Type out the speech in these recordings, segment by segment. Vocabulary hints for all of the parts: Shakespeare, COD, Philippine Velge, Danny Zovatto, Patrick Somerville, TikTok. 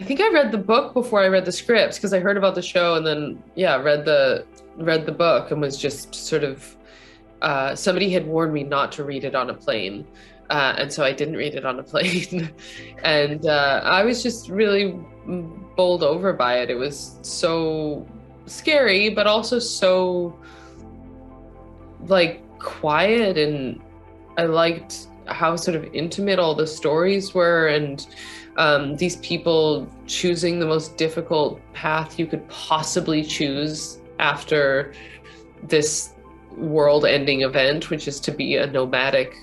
I think I read the book before I read the scripts because I heard about the show and then, yeah, read the book and was just sort of, somebody had warned me not to read it on a plane. And so I didn't read it on a plane. And I was just really bowled over by it. It was so scary, but also so like quiet. And I liked how sort of intimate all the stories were, and these people choosing the most difficult path you could possibly choose after this world-ending event, which is to be a nomadic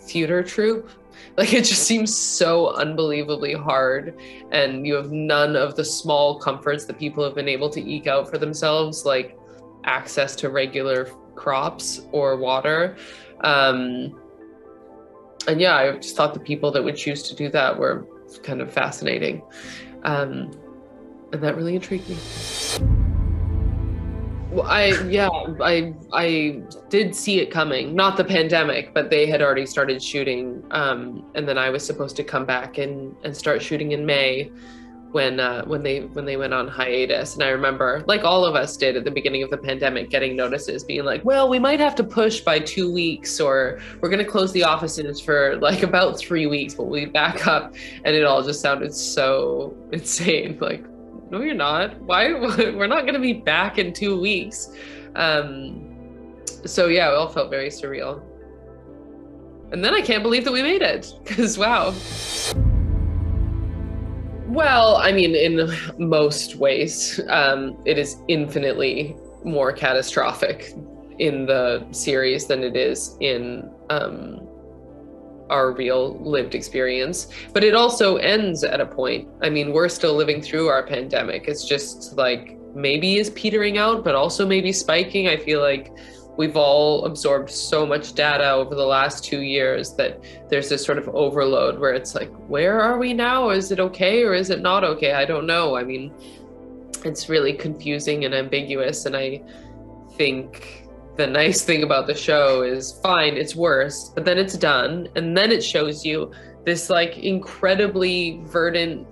theater troupe. Like, it just seems so unbelievably hard, and you have none of the small comforts that people have been able to eke out for themselves, like access to regular crops or water. And yeah, I just thought the people that would choose to do that were kind of fascinating. And that really intrigued me. Well, I did see it coming, not the pandemic, but they had already started shooting. And then I was supposed to come back and start shooting in May when they went on hiatus. And I remember, like all of us did at the beginning of the pandemic, getting notices being like, well, we might have to push by 2 weeks, or we're going to close the offices for like about 3 weeks, but we'll be back up. And it all just sounded so insane. Like, no, you're not. Why? We're not going to be back in 2 weeks. So yeah, it all felt very surreal. And then I can't believe that we made it, because wow. Well, I mean, in most ways, it is infinitely more catastrophic in the series than it is in our real lived experience. But it also ends at a point. I mean, we're still living through our pandemic. It's just like, maybe is petering out, but also maybe spiking. I feel like we've all absorbed so much data over the last 2 years that there's this sort of overload where it's like, where are we now? Is it okay or is it not okay? I don't know. I mean, it's really confusing and ambiguous. And I think the nice thing about the show is, fine, it's worse, but then it's done. And then it shows you this like incredibly verdant,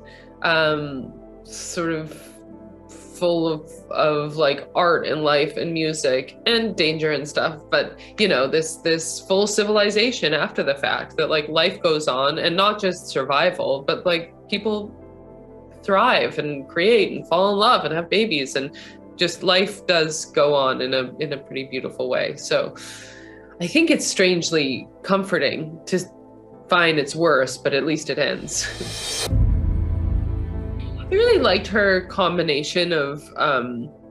sort of full of like art and life and music and danger and stuff, but you know, this full civilization after the fact, that like life goes on, and not just survival, but like people thrive and create and fall in love and have babies, and just life does go on in a pretty beautiful way. So I think it's strangely comforting to find it's worse, but at least it ends. I really liked her combination of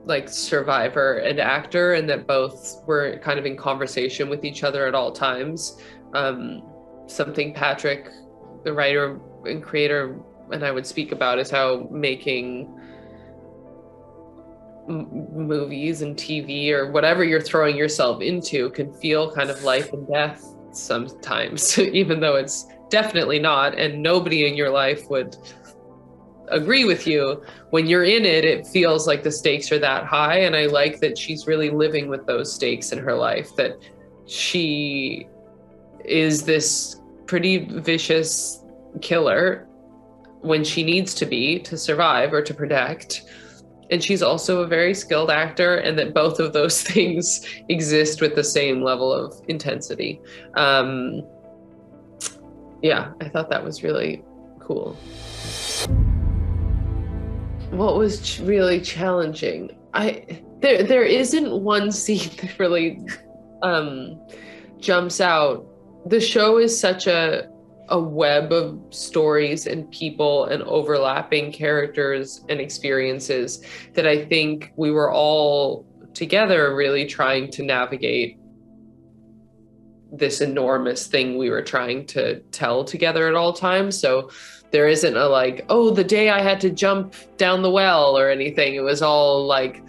like survivor and actor, and that both were kind of in conversation with each other at all times. Something Patrick, the writer and creator, and I would speak about is how making movies and TV or whatever you're throwing yourself into can feel kind of life and death sometimes, even though it's definitely not, and nobody in your life would agree with you. When you're in it, it feels like the stakes are that high, and I like that she's really living with those stakes in her life, that she is this pretty vicious killer when she needs to be to survive or to protect, and she's also a very skilled actor, and that both of those things exist with the same level of intensity. Yeah, I thought that was really cool. What was really challenging? There isn't one scene that really jumps out. The show is such a web of stories and people and overlapping characters and experiences that I think we were all together really trying to navigate this enormous thing we were trying to tell together at all times. So there isn't a like, oh, the day I had to jump down the well or anything. It was all like,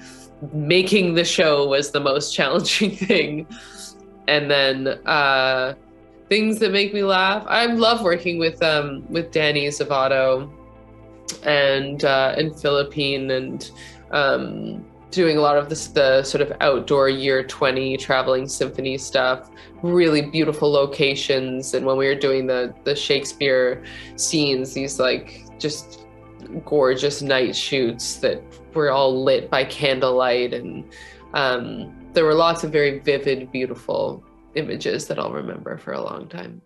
making the show was the most challenging thing. And then things that make me laugh. I love working with Danny Zovatto and Philippine and doing a lot of this, the sort of outdoor year 20 traveling symphony stuff, really beautiful locations. And when we were doing the Shakespeare scenes, these like just gorgeous night shoots that were all lit by candlelight. And there were lots of very vivid, beautiful images that I'll remember for a long time.